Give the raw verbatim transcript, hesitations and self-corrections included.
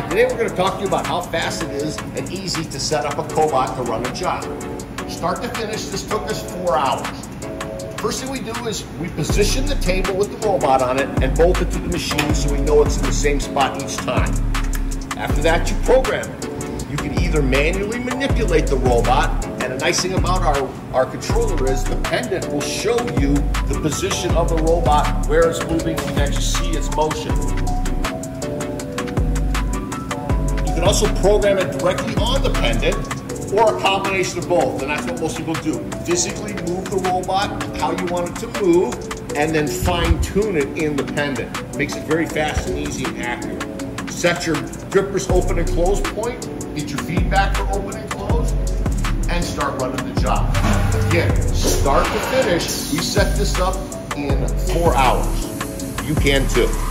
Hi, today we're going to talk to you about how fast it is and easy to set up a cobot to run a job. Start to finish, this took us four hours. First thing we do is we position the table with the robot on it and bolt it to the machine so we know it's in the same spot each time. After that, you program it. You can either manually manipulate the robot, and a nice thing about our, our controller is the pendant will show you the position of the robot, where it's moving, you can actually see its motion. You can also program it directly on the pendant or a combination of both, and that's what most people do. Physically move the robot how you want it to move and then fine-tune it in the pendant. Makes it very fast and easy and accurate. Set your gripper's open and close point, get your feedback for open and close, and start running the job. Again, start to finish, we set this up in four hours. You can too.